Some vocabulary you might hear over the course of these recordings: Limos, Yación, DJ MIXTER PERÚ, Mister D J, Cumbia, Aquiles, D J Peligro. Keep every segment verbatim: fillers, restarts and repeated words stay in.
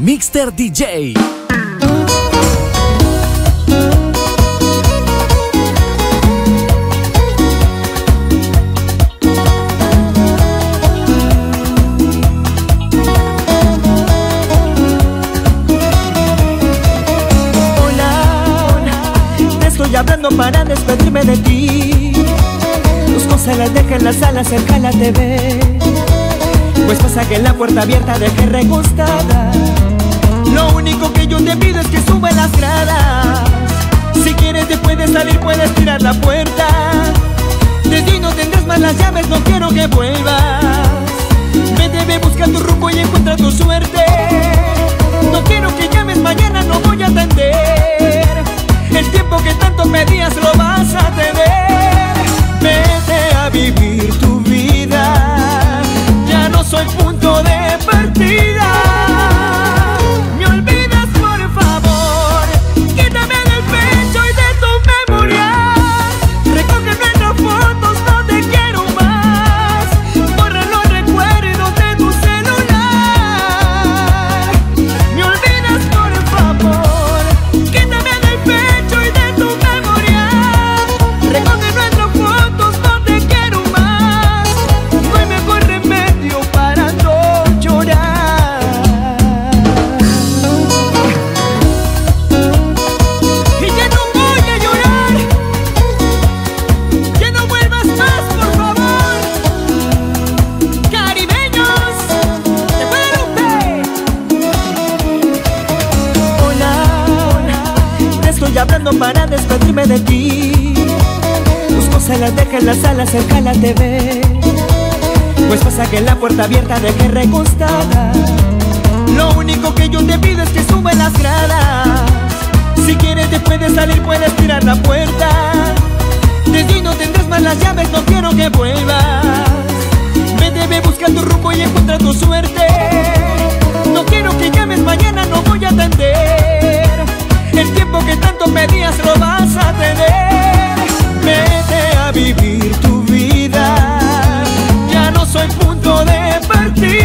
Mixter D J. Hola, te estoy hablando para despedirme de ti. Tus cosas las dejé en la sala cerca de la T V, pues pasa que en la puerta abierta dejé recostada. Lo único que yo te pido es que suba las gradas. Si quieres te puedes salir, puedes tirar la puerta. De ti no tendrás más las llaves, no quiero que vuelvas. Vete, ve, busca tu rumbo y encuentra tu suerte. No quiero que llames mañana, no voy a atender. El tiempo que tanto pedías lo vas a tener. Vete a vivir tu vida, ya no soy punto de partida. Para despedirme de ti, tus cosas las dejé en la sala cerca de la T V, pues pasa que en la puerta abierta dejé recostada. Lo único que yo te pido es que suba las gradas. Si quieres te puedes salir, puedes tirar la puerta. De ti no tendrás más las llaves, no quiero que vuelvas. Vete, ve, busca tu rumbo y encuentra tu suerte. No quiero que llames mañana, no voy a atender. El tiempo que tanto pedías lo vas a tener. Vete a vivir tu vida, ya no soy punto de partida.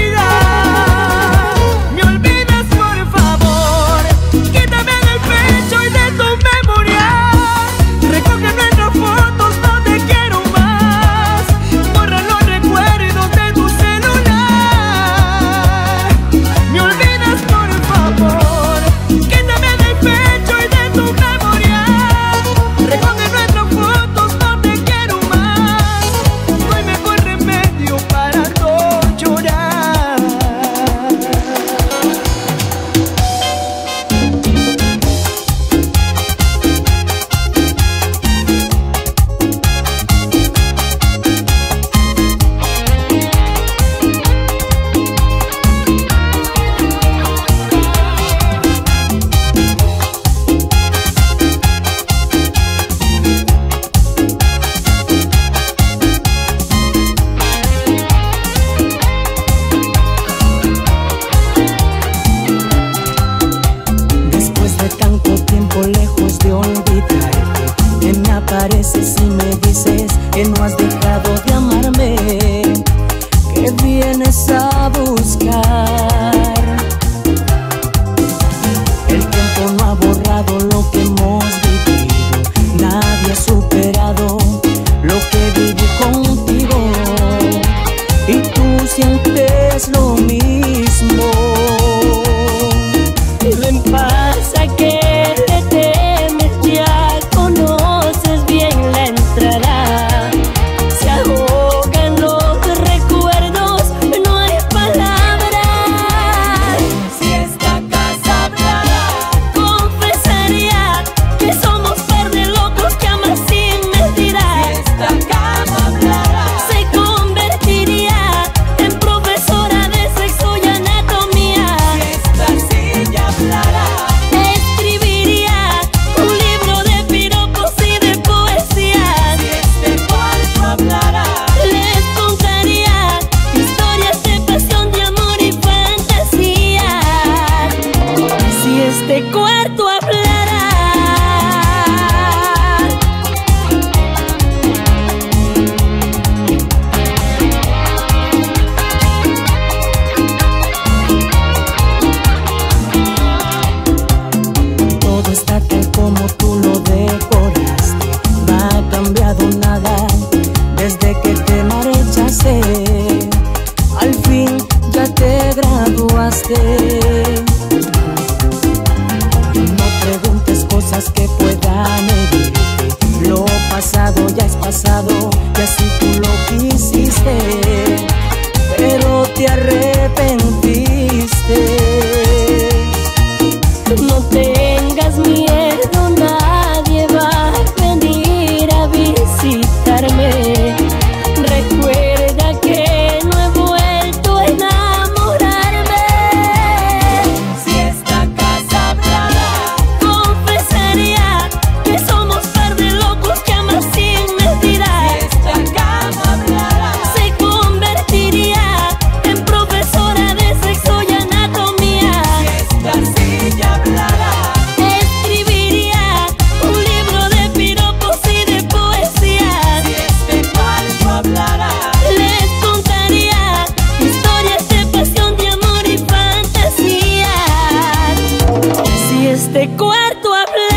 de cuarto hablarán.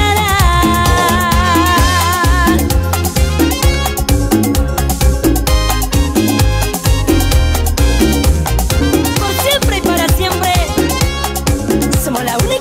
Por siempre y para siempre somos la única.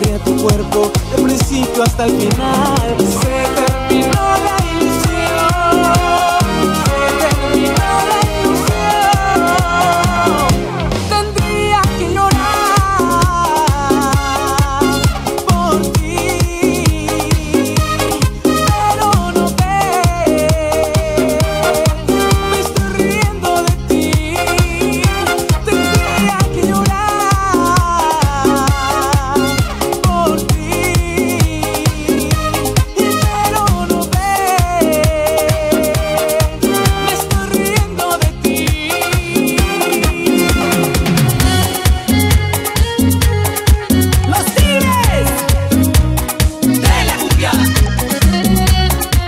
recorría tu cuerpo del principio hasta el final. Se terminó la ilusión, se terminó la ilusión. Tendría que llorar por ti, pero no ves, me estoy riendo de ti. Tendría que llorar por ti, pero no ves, me estoy riendo de ti. Los Tigres de la cumbia.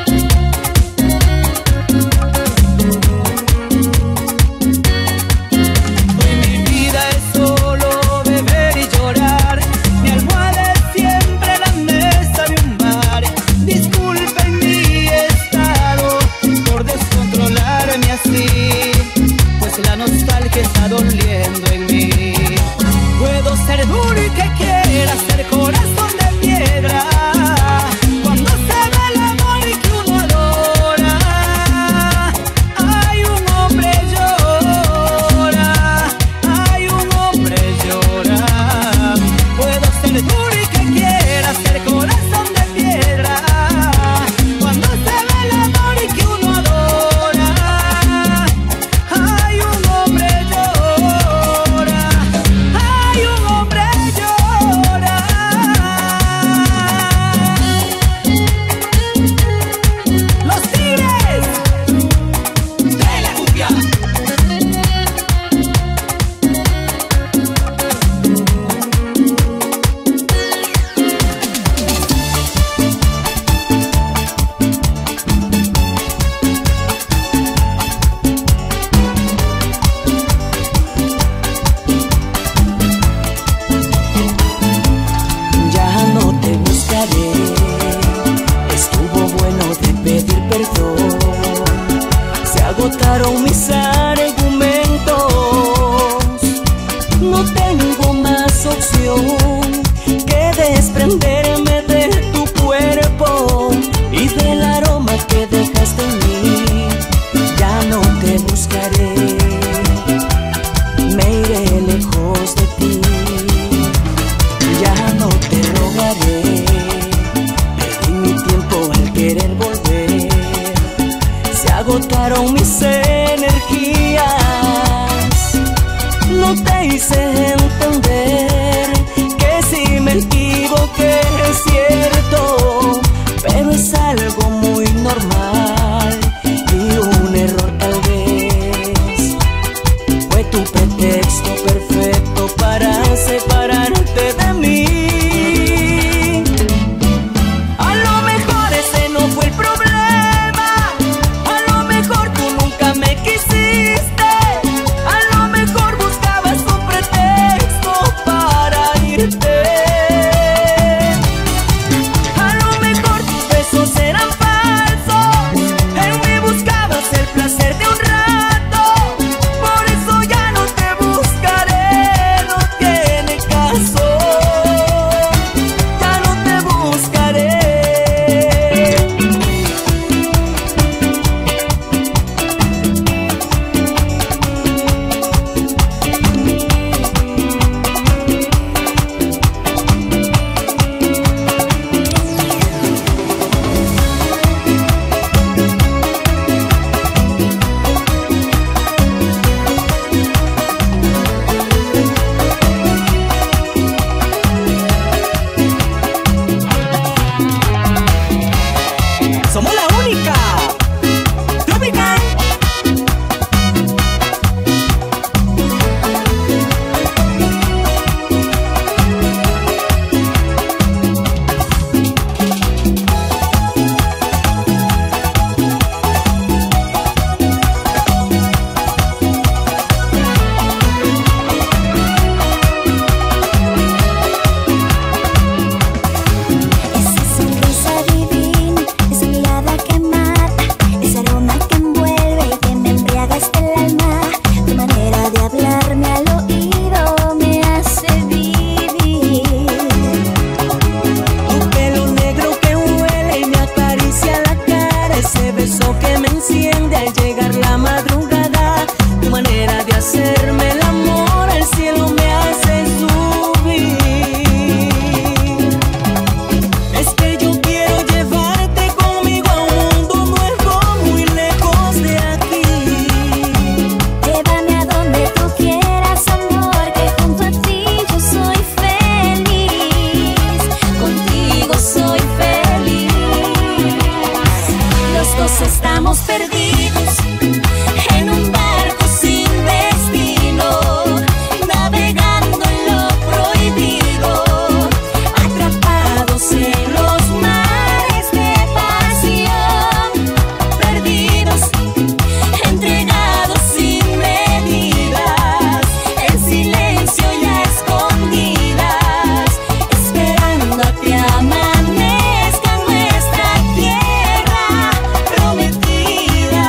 Hoy mi vida es solo beber y llorar. Mi almohada es siempre la mesa de un bar. Disculpen mi estado por descontrolarme así, pues la nostalgia está doliendo en mí. Puedo ser duro y que quiera ser corazón de piedra. Cuando se va el amor y que uno adora, hay un hombre llora, hay un hombre llora. Puedo ser duro y que quiera ser corazón de piedra. Cuando se va el amor y que uno adora, hay un hombre llora, hay un hombre llora. Los Tigres de la cumbia. Ya no te buscaré. Estuvo bueno de pedir perdón. Se agotaron mis argumentos. No tengo más opción que desprenderme de tu cuerpo y del aroma que dejaste en mí. Ya no te buscaré. Me iré lejos de ti. Ya no te rogaré. Perdí mi tiempo al querer volver. Se agotaron mis energías. No te hice entender que si me equivoqué es cierto, pero es algo muy normal y un error tal vez. Fue tu pretexto perfecto para separarte de mí. A lo mejor ese no fue el problema. A lo mejor tú nunca me quisiste. A lo mejor buscabas un pretexto estamos perdidos en un barco sin destino, navegando en lo prohibido, atrapados en los mares de pasión, perdidos, entregados sin medidas, en silencio y a escondidas, esperando a que amanezca. Tierra prometida.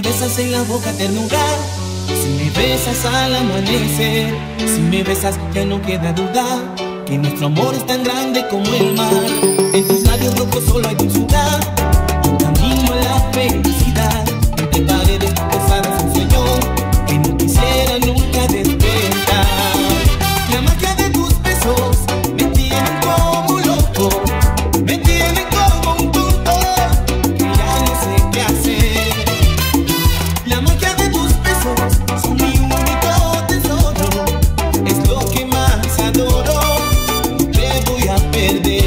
me besas en la boca ternura, si me besas al amanecer, si me besas ya no queda duda que nuestro amor es tan grande como el mar. En tus labios rojos solo hay dulzura, un camino a la felicidad, entre paredes pesadas un sueño que no quisiera nunca despertar. La magia de tus besos me tiene como un loco, me tiene como un tonto, que ya no sé qué hacer. La magia de tus besos son mi único tesoro, es lo que más adoro, no te voy a perder.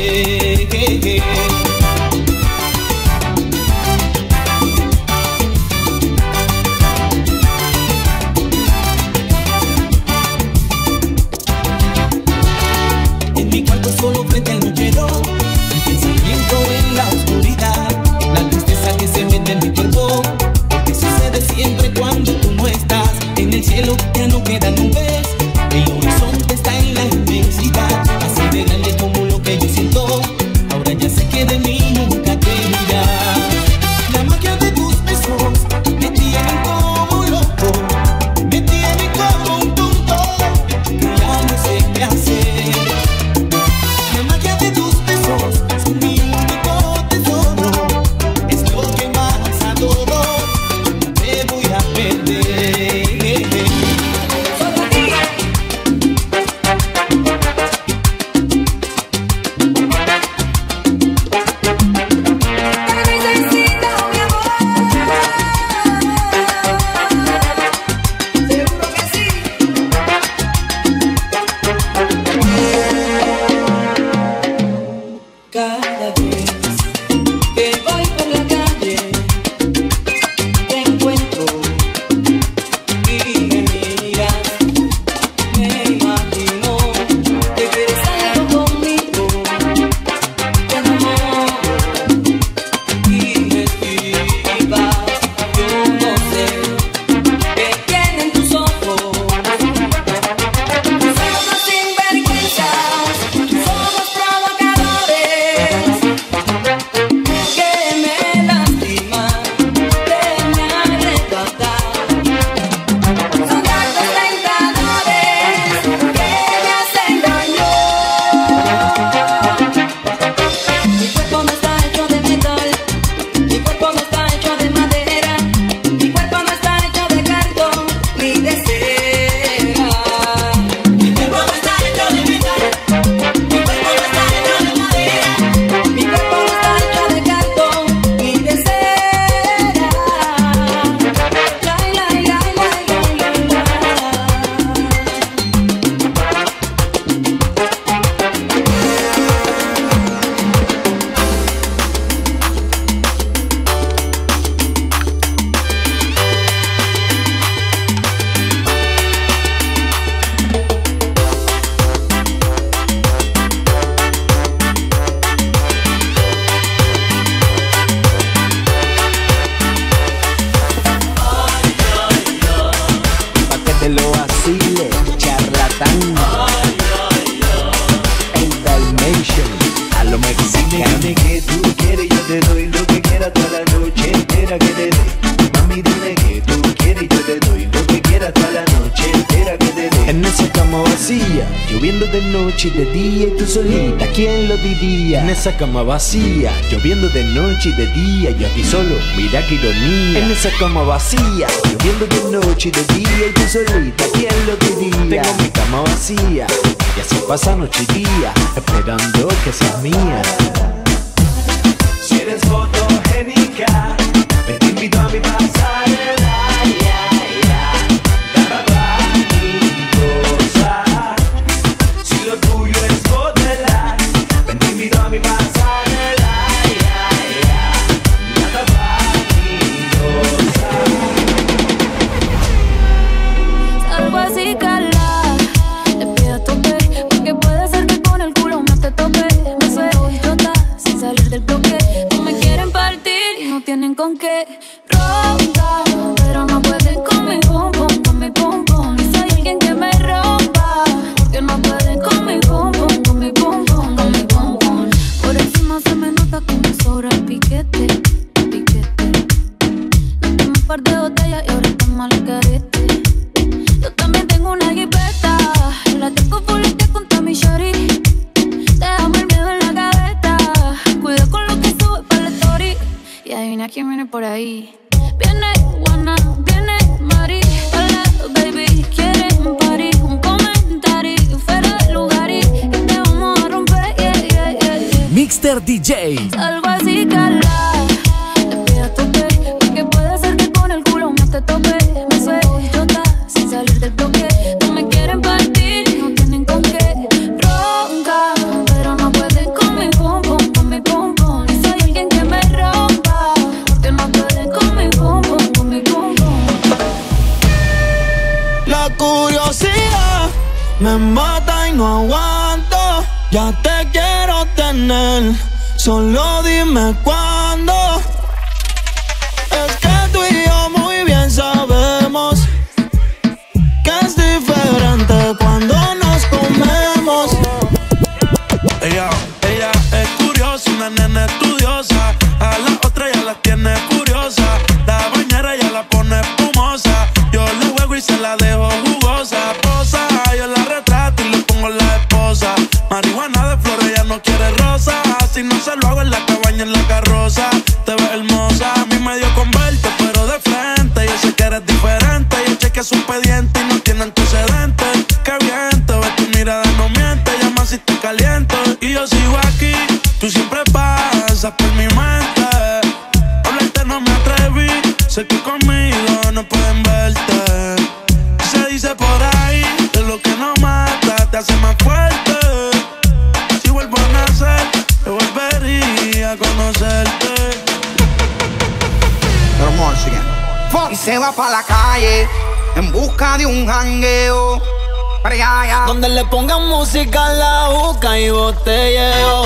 Esa cama vacía, lloviendo de noche y de día, y a ti solo, mira qué ironía. En esa cama vacía, lloviendo de noche y de día, y tú solita, ¿quién lo diría? Tengo mi cama vacía, y así pasa noche y día, esperando que seas mía. Si eres fotogénica, me te invito a mi pasarela. Tienen Mister D J. Algo así, cala. Te a tope, porque puede ser que con el culo no te tope. Me suelto chota sin salir del bloque. No me quieren partir, no tienen con qué. Ronca, pero no pueden con mi pum pum, con mi pum pum. Y soy alguien que me rompa, porque no pueden con mi pum pum, con mi pum pum. La curiosidad me mata y no aguanto. Ya te quiero tener, solo dime cuándo. Es que tú y yo muy bien sabemos que es diferente cuando nos comemos. Ella, ella es curiosa, una nena estudiosa. A la otra ya la tiene curiosa. La bañera ya la pone espumosa. Yo la juego y se la dejo jugosa. Posa, yo la retrato y le pongo la esposa. Marihuana de flores, ella no quiere rosa. Si no se lo hago en la cabaña, en la carroza. Te ves hermosa, a mí me dio con verte, pero de frente. Yo sé que eres diferente, yo sé que es un pediente y no tiene antecedentes. Qué bien, te ves, tu mirada no miente. Llama si te caliento y yo sigo aquí. Tú siempre pasas por mi mente. Hablarte no me atreví, sé que conmigo no pueden verte. Se dice por ahí, de lo que no mata te hace más fuerte. Conocerte. Y se va pa' la calle en busca de un jangueo. Donde le pongan música a la boca y botelleo.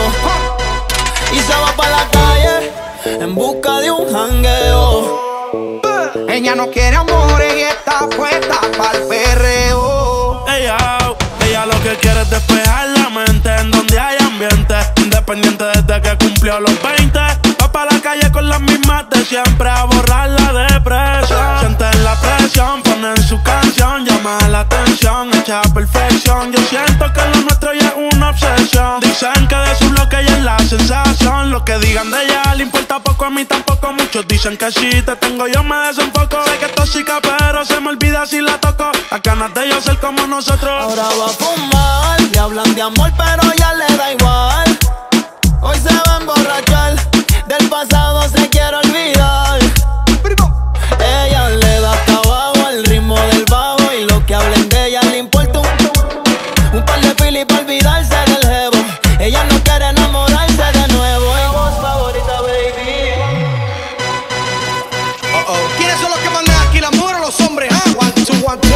Y se va pa' la calle en busca de un jangueo. Ella no quiere amores y está puesta pa'l perreo. Ella, ella lo que quiere es despejar la mente en donde haya ambiente. Independiente desde que cumplió los veinte. Va pa' la calle con las mismas de siempre a borrar la depresión. Sienten la presión, ponen su canción, llama la atención, hecha perfección. Yo siento que lo nuestro ya es una obsesión. Dicen que de su bloque ella es la sensación. Lo que digan de ella le importa poco, a mí tampoco. Muchos dicen que si te tengo yo me desenfoco. Sé que es tóxica pero se me olvida si la toco. Las ganas de ellos ser como nosotros. Ahora va a fumar, le hablan de amor pero ya le da igual. Hoy se va a emborrachar, del pasado se quiere olvidar. Primo. Ella le da hasta abajo al ritmo del bajo y lo que hablen de ella le importa un un par de pili para olvidarse del jevo. Ella no quiere enamorarse de nuevo. Es voz favorita, baby. Oh, oh. ¿Quiénes son los que mandan aquí, las mujeres o los hombres? ¿Ah? One, two, one, two.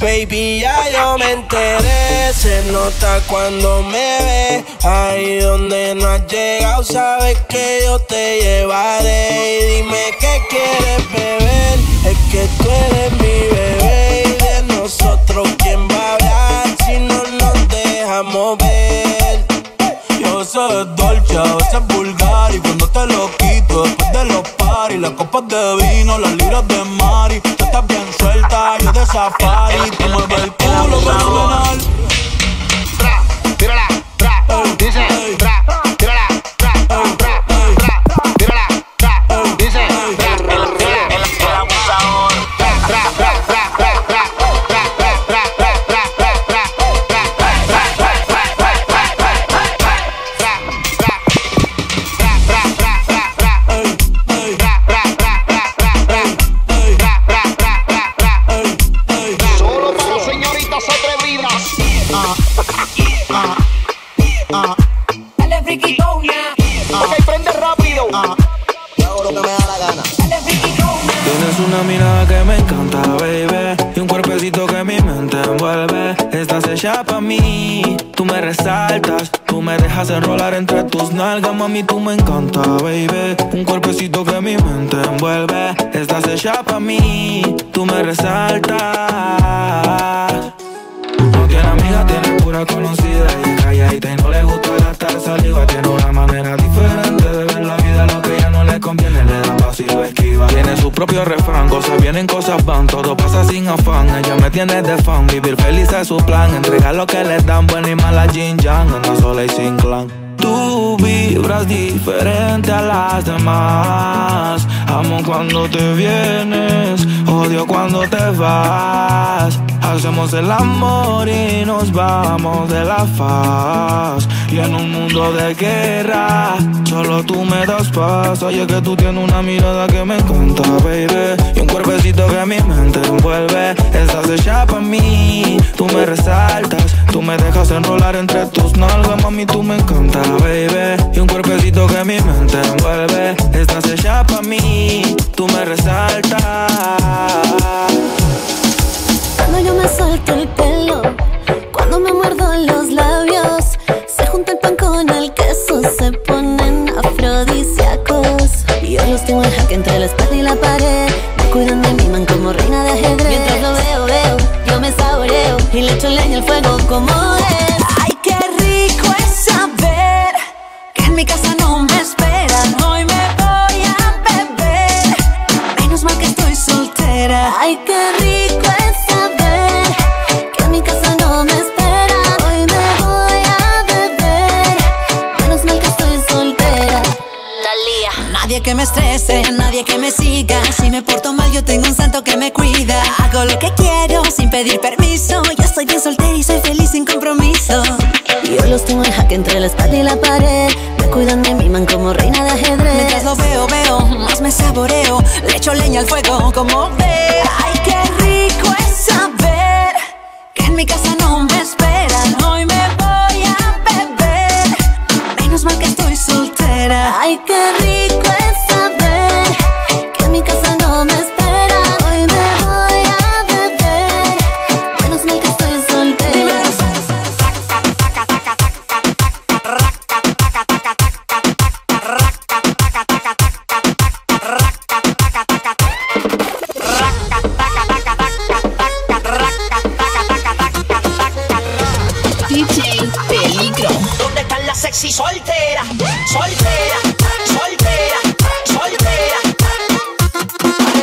Baby, ya yo me enteré, se nota cuando me ve. Ahí donde no has llegado, sabes que yo te llevaré. Y dime qué quieres beber, es que tú eres mi bebé. Y de nosotros quién va a hablar si no nos dejamos ver. Yo soy dolce, a veces vulgar y cuando te lo quito después de los paris, las copas de vino, las libras de mari. Tú estás bien suelta, yo de safari, te mueves el culo personal. Tra, tírala, tra, dice, tra, tírala, tra, tra, tra, tírala, tra, dice, tra, tírala, el abusador. Tra, tra, tra, tra, tra, tra, tra, tra, tra, tra, tra, tra, tra, pa' mí, tú me resaltas, tú me dejas enrolar entre tus nalgas, mami, tú me encanta, baby. Un cuerpecito que mi mente envuelve, estás hecha pa' mí, tú me resaltas. pura conocida y de calladita y no le gusta gastar saliva. Tiene una manera diferente de ver la vida, lo que ya no le conviene le da paso y lo esquiva. Tiene su propio refrán, cosas vienen, cosas van, todo pasa sin afán. Ella me tiene de fan, vivir feliz es su plan, entregar lo que les dan, buena y mala yin yang, anda sola y sin clan. Tú vibras diferente a las demás. Amo cuando te vienes, odio cuando te vas. Hacemos el amor y nos vamos de la faz. Y en un mundo de guerra, solo tú me das paz. Oye, que tú tienes una mirada que me encanta, baby, y un cuerpecito que a mi mente envuelve. Estás hecha pa' mí, tú me resaltas, tú me dejas enrolar entre tus nalgas. Mami, tú me encantas, baby, y un cuerpecito que a mi mente envuelve. Estás hecha pa' mí, tú me resaltas. Cuando yo me suelto el pelo, cuando me muerdo los labios, se junta el pan con el queso, se ponen afrodisíacos. Y yo los tengo en jaque entre la espalda y la pared, me cuidan de mí, man, como reina de ajedrez. Mientras lo veo, veo, yo me saboreo y le echo leña al fuego como es. Ay, qué rico es saber que en mi casa no me esperan, hoy me voy a beber, menos mal que estoy soltera. Ay, qué rico es saber que en mi casa no me esperan. Nadie que me estrese, nadie que me siga. Si me porto mal, yo tengo un santo que me cuida. Hago lo que quiero sin pedir permiso. Yo soy bien soltera y soy feliz sin compromiso. Yo los tengo en jaque entre la espalda y la pared, me cuidan, me miman como reina de ajedrez. Mientras lo veo, veo, más me saboreo, le echo leña al fuego como ve. Ay, qué rico es saber que en mi casa no me esperan, hoy me voy a beber, menos mal que estoy soltera. Ay, qué rico es sexy soltera, soltera, soltera, soltera,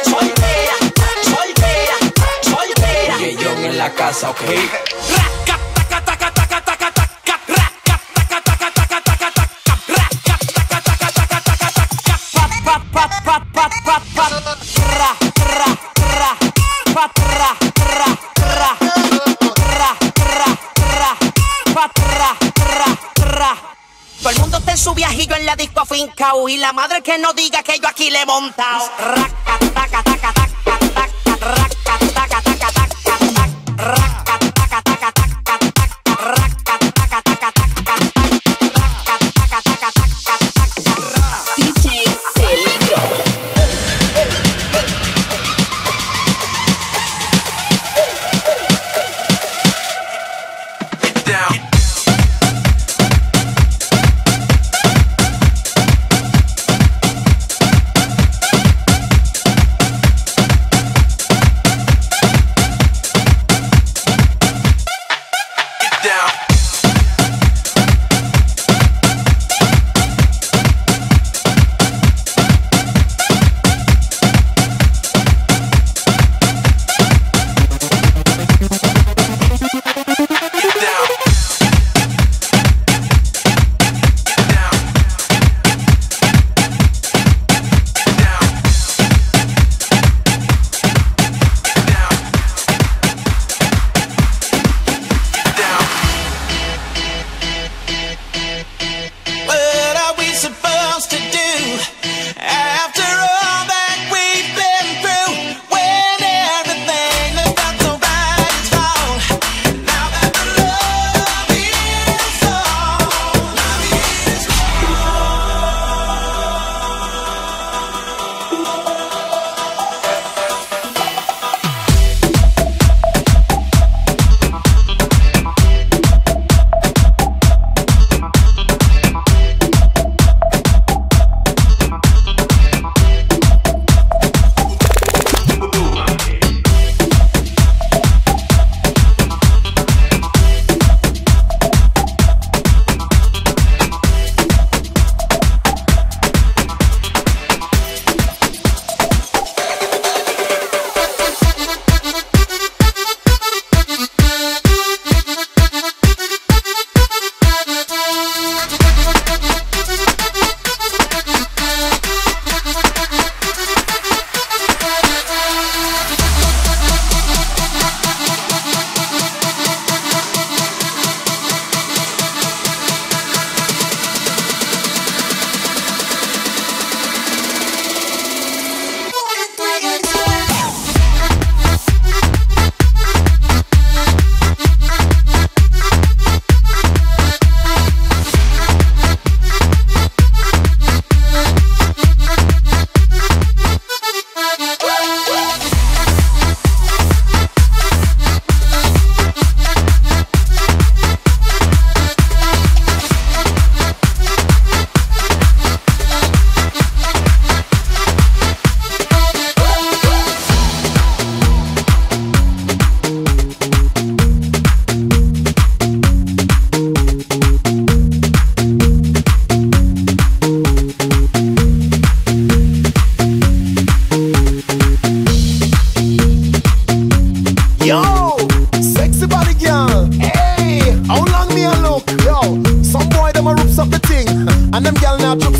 soltera, soltera, soltera. Y yo en la casa, ok. Su viajillo en la disco afincao y la madre que no diga que yo aquí le he montao.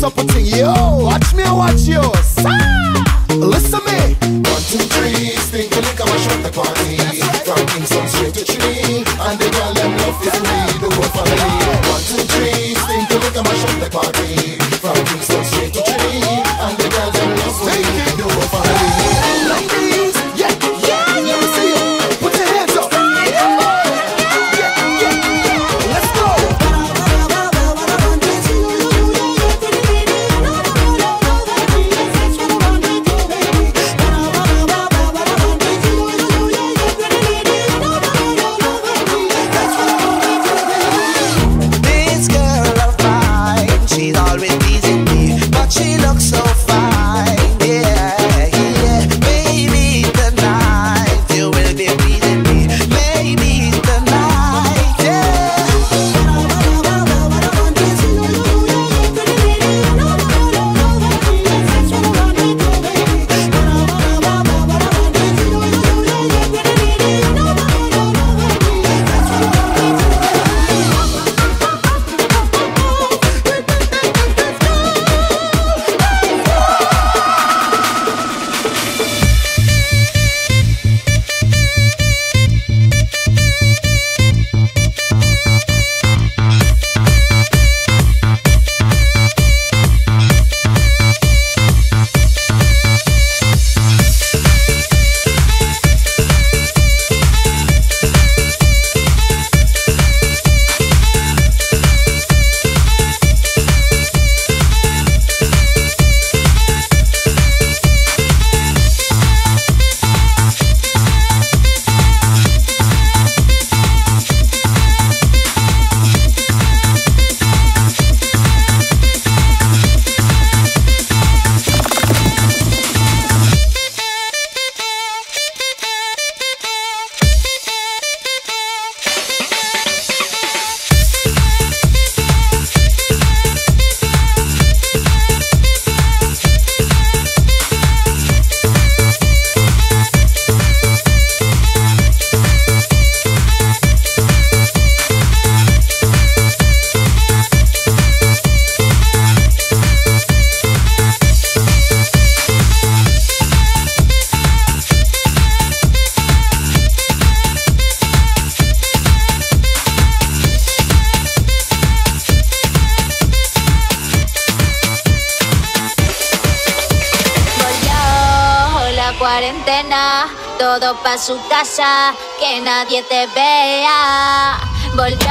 what's up with you? Yo, watch me, watch you. Listen me. One, two, three, stink a lick of a shot the party. From Kingston straight to Tree, and the girl them love is me, the whole family. One, two, three, stink a lick of a shot the party. From Kingston straight to Tree, and the girl them love is me, the whole family. Ladies, yeah, yeah, let me see you. Put your hands up. Todo pa' su casa, que nadie te vea. Volvió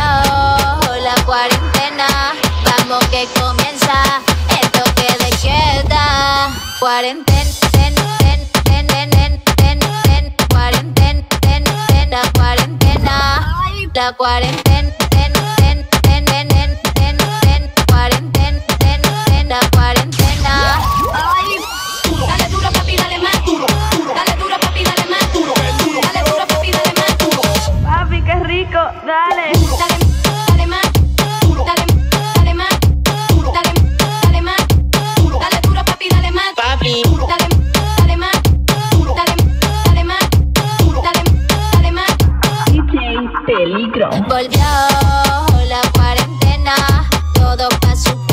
la cuarentena, vamos que comienza el toque de queda. Cuarentena, ten, ten, ten, ten, ten, ten, ten, cuarentena, ten, ten, la cuarentena, la cuarentena, ten, ten, ten, ten, ten, ten, ten, cuarentena, ten, ten, la cuarentena. Dale duro, papi, dale más duro. Dale, dale más, dale, dale más, dale, dale más, dale duro papi, dale más, papi, dale, dale más, dale, dale más, dale, dale más. D J Peligro. Volvió la cuarentena, todo pa' su